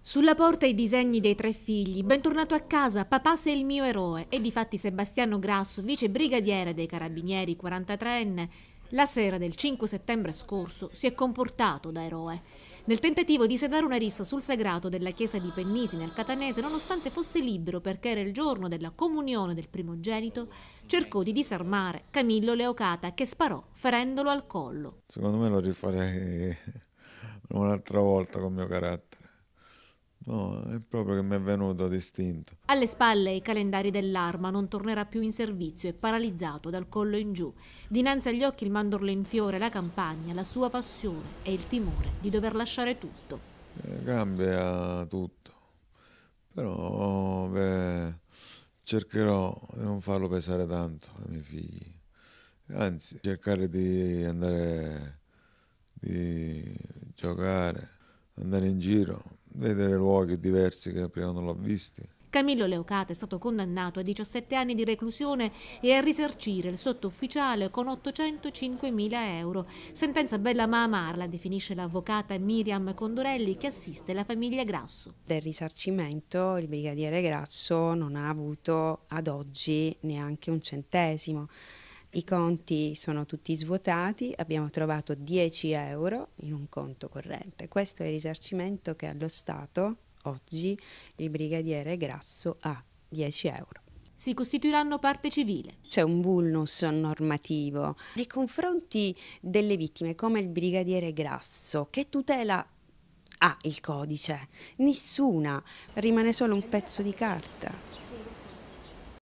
Sulla porta i disegni dei tre figli. Bentornato a casa, papà sei il mio eroe. E difatti Sebastiano Grasso, vice brigadiere dei Carabinieri 43enne, la sera del 5 settembre scorso si è comportato da eroe. Nel tentativo di sedare una rissa sul sagrato della chiesa di Pennisi nel Catanese, nonostante fosse libero perché era il giorno della comunione del primogenito, cercò di disarmare Camillo Leocata, che sparò ferendolo al collo. Secondo me lo rifarei un'altra volta con il mio carattere. No, è proprio che mi è venuto distinto. Alle spalle i calendari dell'arma, non tornerà più in servizio e paralizzato dal collo in giù. Dinanzi agli occhi il mandorlo in fiore, la campagna, la sua passione e il timore di dover lasciare tutto. Cambia tutto, però cercherò di non farlo pesare tanto ai miei figli. Anzi, cercare di andare, di giocare, andare in giro, vedere luoghi diversi che prima non l'ho visti. Camillo Leocata è stato condannato a 17 anni di reclusione e a risarcire il sottufficiale con 805.000 euro. Sentenza bella ma amara, la definisce l'avvocata Miriam Condorelli, che assiste la famiglia Grasso. Del risarcimento il brigadiere Grasso non ha avuto ad oggi neanche un centesimo. I conti sono tutti svuotati, abbiamo trovato 10 euro in un conto corrente. Questo è il risarcimento che allo Stato oggi il brigadiere Grasso ha, 10 euro. Si costituiranno parte civile. C'è un vulnus normativo nei confronti delle vittime come il brigadiere Grasso, che tutela il codice. Nessuna, rimane solo un pezzo di carta.